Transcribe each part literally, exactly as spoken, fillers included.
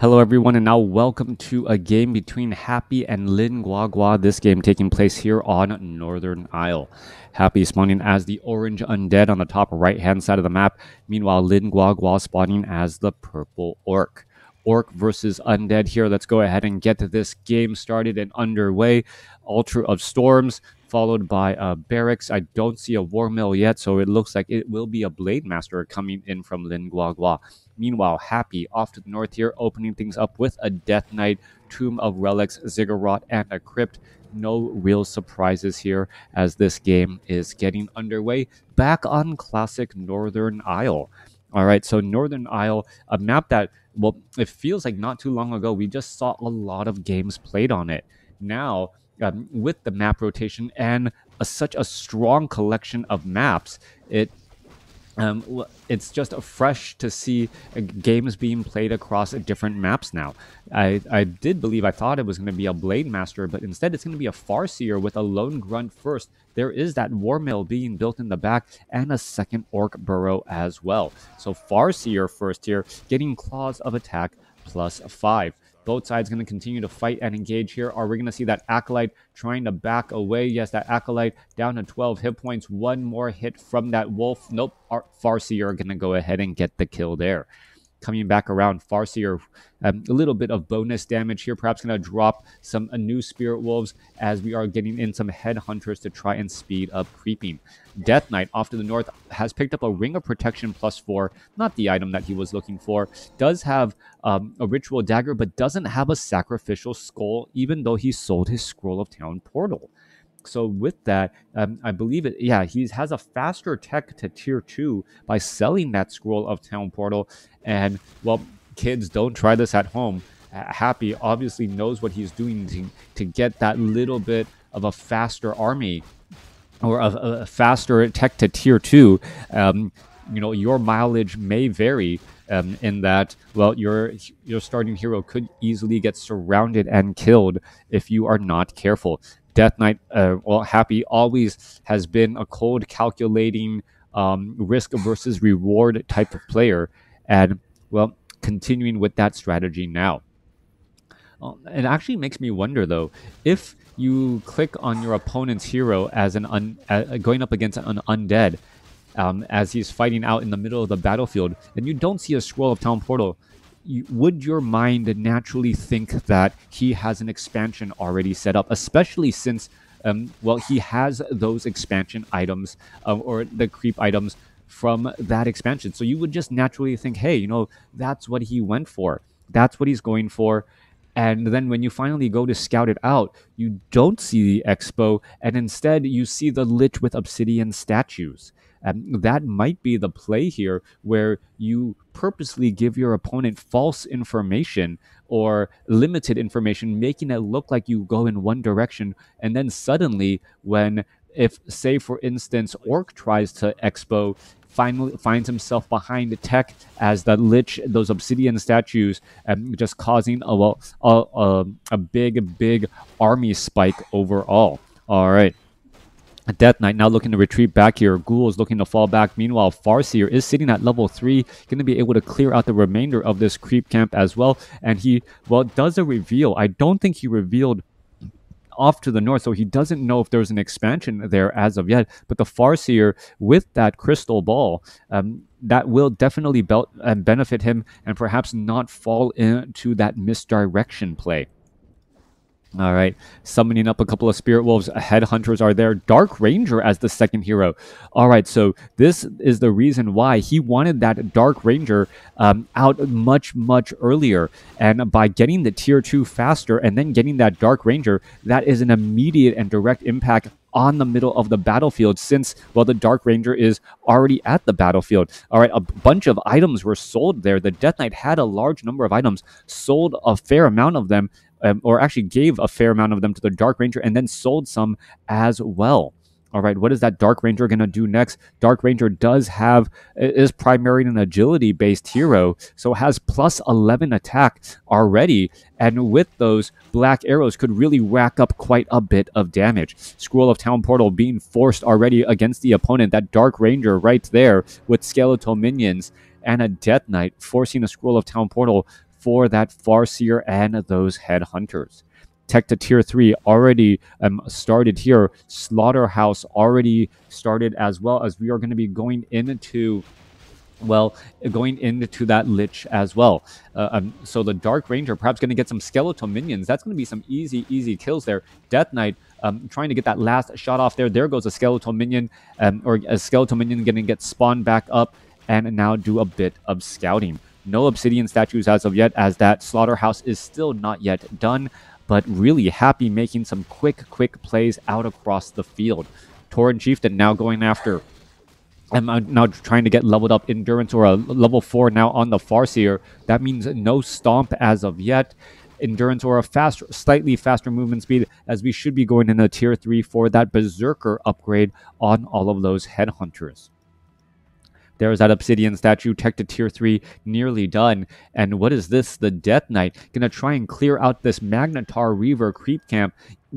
Hello everyone, and now welcome to a game between Happy and Lin Guagua, this game taking place here on Northern Isle. Happy spawning as the orange undead on the top right hand side of the map, meanwhile Lin Guagua spawning as the purple orc. Orc versus undead here. Let's go ahead and get this game started and underway. Altar of Storms, followed by uh, barracks. I don't see a war mill yet, so it looks like it will be a Blademaster coming in from Lin Guagua. Meanwhile, Happy off to the north here, opening things up with a Death Knight, Tomb of Relics, Ziggurat, and a Crypt. No real surprises here as this game is getting underway. Back on classic Northern Isle. All right, so Northern Isle, a map that, well, it feels like not too long ago, we just saw a lot of games played on it. Now, Um, with the map rotation and a, such a strong collection of maps, it um, it's just fresh to see uh, games being played across different maps now. I, I did believe, I thought it was going to be a Blademaster, but instead it's going to be a Farseer with a lone grunt first. There is that War Mill being built in the back and a second Orc Burrow as well. So Farseer first here, getting Claws of Attack plus five. Both sides going to continue to fight and engage here. Are we going to see that Acolyte trying to back away? Yes, that Acolyte down to twelve hit points. One more hit from that wolf. Nope, Farseer are going to go ahead and get the kill there. Coming back around, Farseer, um, a little bit of bonus damage here. Perhaps going to drop some uh, new spirit wolves as we are getting in some headhunters to try and speed up creeping. Death Knight off to the north has picked up a Ring of Protection plus four. Not the item that he was looking for. Does have um, a Ritual Dagger, but doesn't have a Sacrificial Skull, even though he sold his Scroll of Town portal. So with that, um, I believe it, yeah, he has a faster tech to tier two by selling that Scroll of Town portal. And, well, kids, don't try this at home. Uh, Happy obviously knows what he's doing to, to get that little bit of a faster army or a, a faster tech to tier two. Um, you know, your mileage may vary um, in that, well, your, your starting hero could easily get surrounded and killed if you are not careful. Death Knight, uh, well, Happy always has been a cold, calculating, um, risk versus reward type of player. And, well, continuing with that strategy now. Um, it actually makes me wonder, though, if you click on your opponent's hero as an un uh, going up against an undead um, as he's fighting out in the middle of the battlefield, and you don't see a Scroll of Town portal, You, would your mind naturally think that he has an expansion already set up, especially since, um, well, he has those expansion items uh, or the creep items from that expansion. So you would just naturally think, hey, you know, that's what he went for. That's what he's going for. And then when you finally go to scout it out, you don't see the expo, and instead you see the Lich with Obsidian Statues. Um, that might be the play here, where you purposely give your opponent false information or limited information, making it look like you go in one direction, and then suddenly when, if say for instance Orc tries to expo, finally finds himself behind the tech as the Lich, those Obsidian Statues, um, just causing a, well, a, a, a big, big army spike overall. All right. Death Knight now looking to retreat back here. Ghoul is looking to fall back. Meanwhile, Farseer is sitting at level three, going to be able to clear out the remainder of this creep camp as well. And he, well, does a reveal. I don't think he revealed off to the north, so he doesn't know if there's an expansion there as of yet. But the Farseer with that crystal ball, um, that will definitely belt and benefit him and perhaps not fall into that misdirection play. All right, summoning up a couple of spirit wolves. Headhunters are there. Dark Ranger as the second hero. All right, so this is the reason why he wanted that Dark Ranger um, out much, much earlier. And by getting the tier two faster and then getting that Dark Ranger, that is an immediate and direct impact on the middle of the battlefield, since, well, the Dark Ranger is already at the battlefield. All right, a bunch of items were sold there. The Death Knight had a large number of items, sold a fair amount of them, um, or actually gave a fair amount of them to the Dark Ranger, and then sold some as well. All right, what is that Dark Ranger going to do next? Dark Ranger does have, is primarily an agility-based hero, so has plus eleven attack already, and with those black arrows could really rack up quite a bit of damage. Scroll of Town portal being forced already against the opponent. That Dark Ranger right there with skeletal minions and a Death Knight forcing a Scroll of Town portal for that Farseer and those headhunters. Tech to tier three already um, started here. Slaughterhouse already started, as well as we are going to be going into, well, going into that lich as well. Uh, um, so the Dark Ranger perhaps going to get some skeletal minions. That's going to be some easy, easy kills there. Death Knight um, trying to get that last shot off there. There goes a skeletal minion, um, or a skeletal minion going to get spawned back up and now do a bit of scouting. No obsidian statues as of yet, as that slaughterhouse is still not yet done. But really Happy making some quick, quick plays out across the field. Torrent Chieftain now going after, I'm now trying to get leveled up endurance, or a level four now on the Farseer. That means no stomp as of yet. Endurance or a faster, slightly faster movement speed, as we should be going in a tier three for that berserker upgrade on all of those headhunters. There is that obsidian statue, tech to tier three, nearly done. And what is this? The Death Knight going to try and clear out this Magnataur Reaver creep camp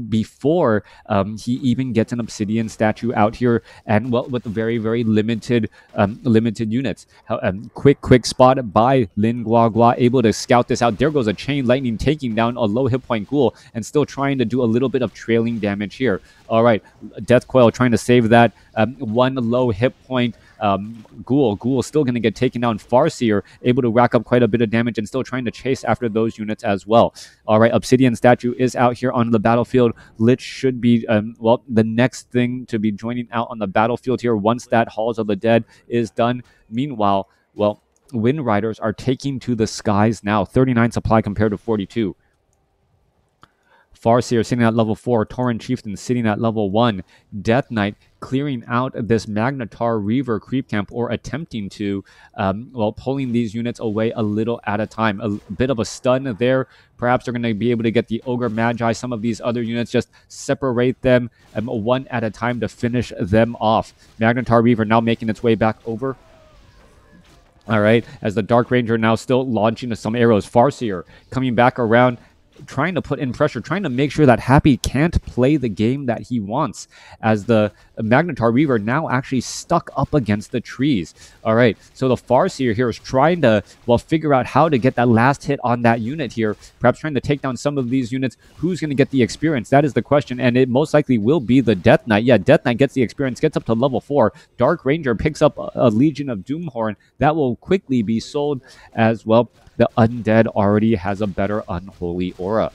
before um, he even gets an obsidian statue out here. And well, with very, very limited um, limited units. How, um, quick, quick spot by Lin Guagua, able to scout this out. There goes a chain lightning, taking down a low hit point ghoul and still trying to do a little bit of trailing damage here. All right, Death Coil trying to save that um, one low hit point. Um, Ghoul. Ghoul still going to get taken down. Farseer able to rack up quite a bit of damage and still trying to chase after those units as well. All right, obsidian statue is out here on the battlefield. Lich should be, um, well, the next thing to be joining out on the battlefield here once that Halls of the Dead is done. Meanwhile, well, Wind Riders are taking to the skies now. thirty-nine supply compared to forty-two. Farseer sitting at level four, Torrent Chieftain sitting at level one, Death Knight clearing out this Magnataur Reaver creep camp, or attempting to, um, while well, pulling these units away a little at a time. A bit of a stun there. Perhaps they're going to be able to get the Ogre Magi, some of these other units, just separate them um, one at a time to finish them off. Magnataur Reaver now making its way back over. All right, as the Dark Ranger now still launching some arrows. Farseer coming back around, trying to put in pressure, trying to make sure that Happy can't play the game that he wants, as the Magnataur Reaver now actually stuck up against the trees. All right, so the Farseer here is trying to, well, figure out how to get that last hit on that unit here, perhaps trying to take down some of these units. Who's going to get the experience? That is the question, and it most likely will be the Death Knight. Yeah, Death Knight gets the experience, gets up to level four. Dark Ranger picks up a, a Legion of Doomhorn. That will quickly be sold as well. The Undead already has a better Unholy Aura.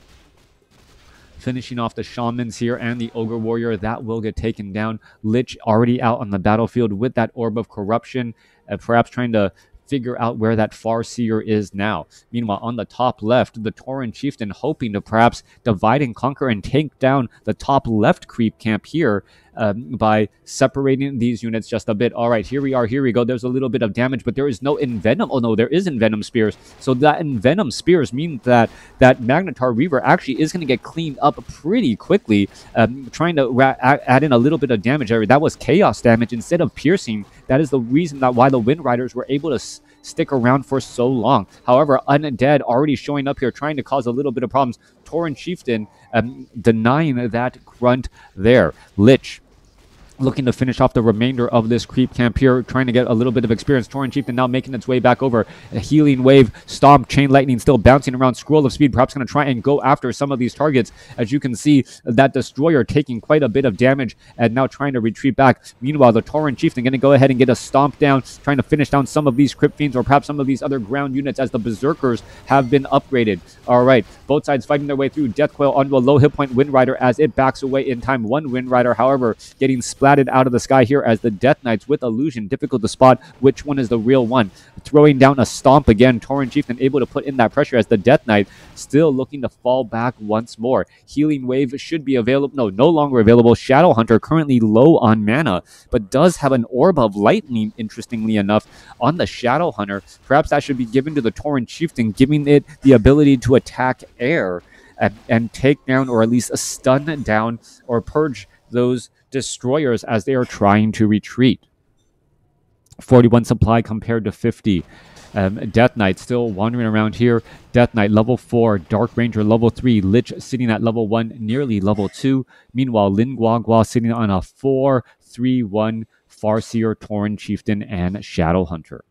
Finishing off the Shamans here and the Ogre Warrior. That will get taken down. Lich already out on the battlefield with that Orb of Corruption. Uh, perhaps trying to figure out where that Farseer is now. Meanwhile, on the top left, the Torrent Chieftain hoping to perhaps divide and conquer and take down the top left creep camp here um, by separating these units just a bit. All right, here we are, here we go. There's a little bit of damage, but there is no Envenom. Oh no, there is Envenom Spears. So that Envenom Spears means that that Magnataur Reaver actually is going to get cleaned up pretty quickly, um, trying to add in a little bit of damage. That was chaos damage instead of piercing. That is the reason that why the Wind Riders were able to stick around for so long. However, Undead already showing up here, trying to cause a little bit of problems. Torrent Chieftain um, denying that grunt there. Lich looking to finish off the remainder of this creep camp here, trying to get a little bit of experience. Torrent Chieftain now making its way back over. A healing wave, stomp, chain lightning still bouncing around. Scroll of speed perhaps going to try and go after some of these targets. As you can see, that Destroyer taking quite a bit of damage and now trying to retreat back. Meanwhile, the Torrent Chieftain going to go ahead and get a stomp down, trying to finish down some of these crypt fiends or perhaps some of these other ground units, as the berserkers have been upgraded. All right, both sides fighting their way through. Death Coil onto a low hit point Wind Rider as it backs away in time. One Wind Rider, however, getting splashed out of the sky here, as the Death Knights with illusion, difficult to spot which one is the real one, throwing down a stomp again. Torrent Chieftain able to put in that pressure as the Death Knight still looking to fall back once more. Healing wave should be available. No, no longer available. Shadow Hunter currently low on mana, but does have an orb of lightning, interestingly enough, on the Shadow Hunter. Perhaps that should be given to the Torrent Chieftain, giving it the ability to attack air and, and take down, or at least stun down or purge those destroyers as they are trying to retreat. forty-one supply compared to fifty. Um, Death Knight still wandering around here. Death Knight level four, Dark Ranger level three, Lich sitting at level one, nearly level two. Meanwhile, Lin Guagua sitting on a four three one, Farseer, Torrent Chieftain, and Shadow Hunter.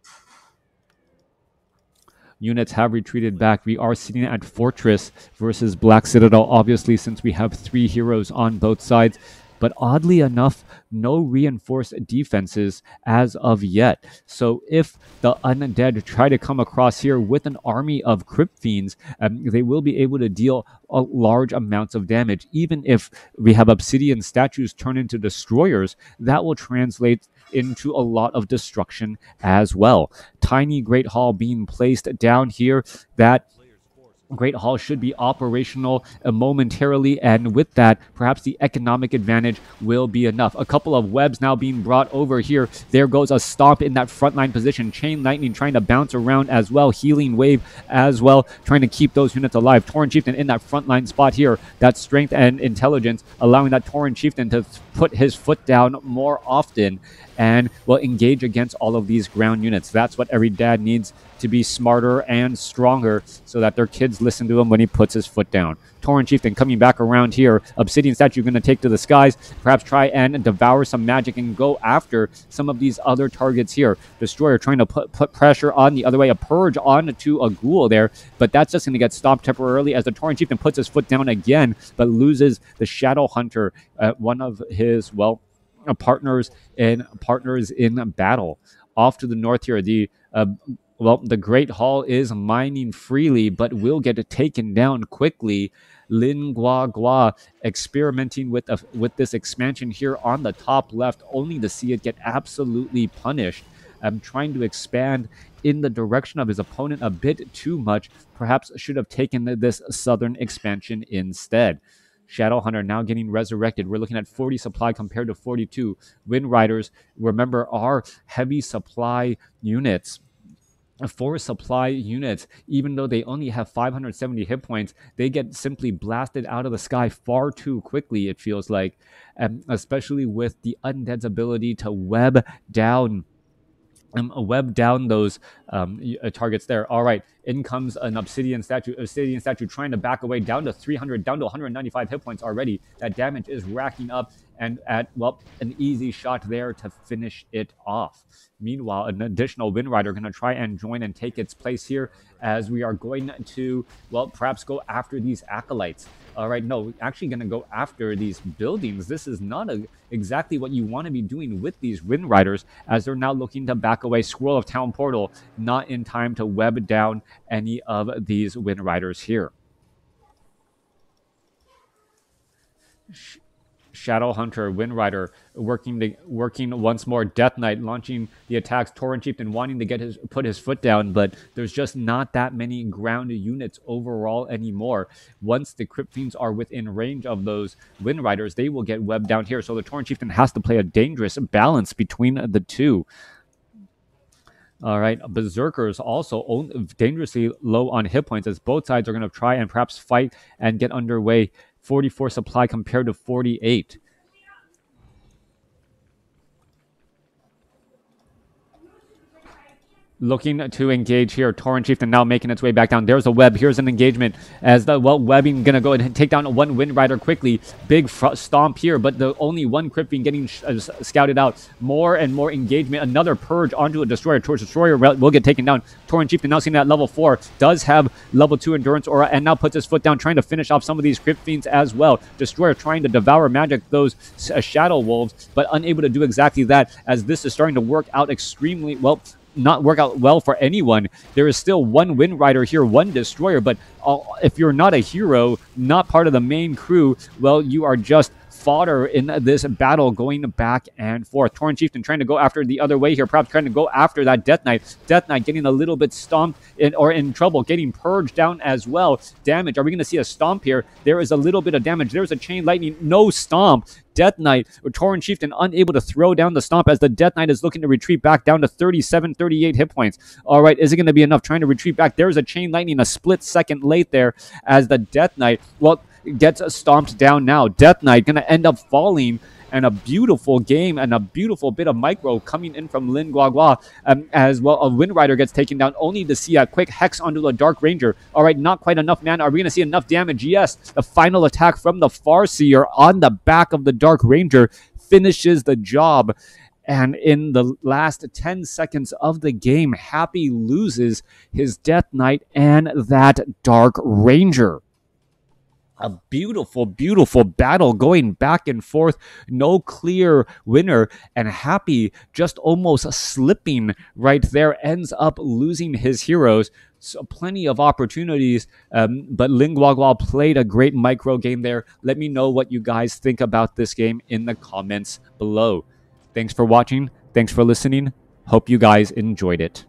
units have retreated back. We are sitting at Fortress versus Black Citadel, obviously, since we have three heroes on both sides. But oddly enough, no reinforced defenses as of yet. So if the undead try to come across here with an army of crypt fiends, um, they will be able to deal a large amounts of damage. Even if we have obsidian statues turn into destroyers, that will translate into a lot of destruction as well. Tiny Great Hall being placed down here. That Great Hall should be operational uh, momentarily, and with that, perhaps the economic advantage will be enough. A couple of webs now being brought over here. There goes a stomp in that frontline position. Chain lightning trying to bounce around as well. Healing wave as well, trying to keep those units alive. Torrent Chieftain in that frontline spot here. That strength and intelligence allowing that Torrent Chieftain to put his foot down more often and will engage against all of these ground units. That's what every dad needs, to be smarter and stronger so that their kids listen to him when he puts his foot down. Torrent Chieftain coming back around here. Obsidian Statue going to take to the skies. Perhaps try and devour some magic and go after some of these other targets here. Destroyer trying to put, put pressure on the other way. A purge onto a ghoul there. But that's just going to get stopped temporarily as the Torrent Chieftain puts his foot down again. But loses the Shadow Hunter, uh, one of his, well, uh, partners, in, partners in battle. Off to the north here. The... Uh, Well, the Great Hall is mining freely, but will get taken down quickly. Lin Guagua experimenting with a, with this expansion here on the top left, only to see it get absolutely punished. Um, trying to expand in the direction of his opponent a bit too much. Perhaps should have taken this southern expansion instead. Shadow Hunter now getting resurrected. We're looking at forty supply compared to forty-two. Wind Riders, remember, are heavy supply units. Four supply units, even though they only have five hundred seventy hit points, they get simply blasted out of the sky far too quickly, it feels like, um, especially with the undead's ability to web down um, web down those um, uh, targets there. All right, in comes an obsidian statue. Obsidian statue trying to back away, down to three hundred, down to one hundred ninety-five hit points already. That damage is racking up, and at, well, an easy shot there to finish it off. Meanwhile, an additional Wind Rider going to try and join and take its place here as we are going to, well, perhaps go after these acolytes. All right, no, actually going to go after these buildings. This is not a, exactly what you want to be doing with these Wind Riders, as they're now looking to back away. Scroll of Town Portal, not in time to web down any of these Wind Riders here. Sh Shadow Hunter, Wind Rider working the, working once more. Death Knight launching the attacks. Torrent Chieftain wanting to get his put his foot down, but there's just not that many ground units overall anymore. Once the Crypt Fiends are within range of those Wind Riders, they will get webbed down here. So the Torrent Chieftain has to play a dangerous balance between the two. All right, Berserkers also dangerously low on hit points, as both sides are going to try and perhaps fight and get underway. forty-four supply compared to forty-eight. Looking to engage here. Torrent Chieftain now making its way back down. There's a web. Here's an engagement. As the, well, webbing going to go and take down one Wind Rider quickly. Big stomp here, but the only one Crypt Fiend getting sh uh, scouted out. More and more engagement. Another purge onto a destroyer. Torch destroyer will get taken down. Torrent Chieftain now seen at level four. Does have level two endurance aura, and now puts his foot down, trying to finish off some of these Crypt Fiends as well. Destroyer trying to devour magic those uh, Shadow Wolves, but unable to do exactly that, as this is starting to work out extremely well. Not work out well for anyone. There is still one Wind Rider here, one destroyer, but all, if you're not a hero, not part of the main crew, well, you are just fodder in this battle, going back and forth. Torrent Chieftain trying to go after the other way here, perhaps trying to go after that Death Knight. Death Knight getting a little bit stomped in, or in trouble, getting purged down as well. Damage. Are we going to see a stomp here? There is a little bit of damage. There's a chain lightning. No stomp. Death Knight or Torrent Chieftain unable to throw down the stomp, as the Death Knight is looking to retreat back down to thirty-seven, thirty-eight hit points. All right, is it going to be enough? Trying to retreat back. There's a chain lightning a split second late there, as the Death Knight, well, gets stomped down now. Death Knight going to end up falling, and a beautiful game and a beautiful bit of micro coming in from Lin Guagua, um, as well. A Wind Rider gets taken down, only to see a quick hex onto the Dark Ranger. All right, not quite enough mana. Are we going to see enough damage? Yes, the final attack from the Farseer on the back of the Dark Ranger finishes the job. And in the last ten seconds of the game, Happy loses his Death Knight and that Dark Ranger. A beautiful, beautiful battle going back and forth. No clear winner. And Happy just almost slipping right there. Ends up losing his heroes. So plenty of opportunities. Um, but Lin Guagua played a great micro game there. Let me know what you guys think about this game in the comments below. Thanks for watching. Thanks for listening. Hope you guys enjoyed it.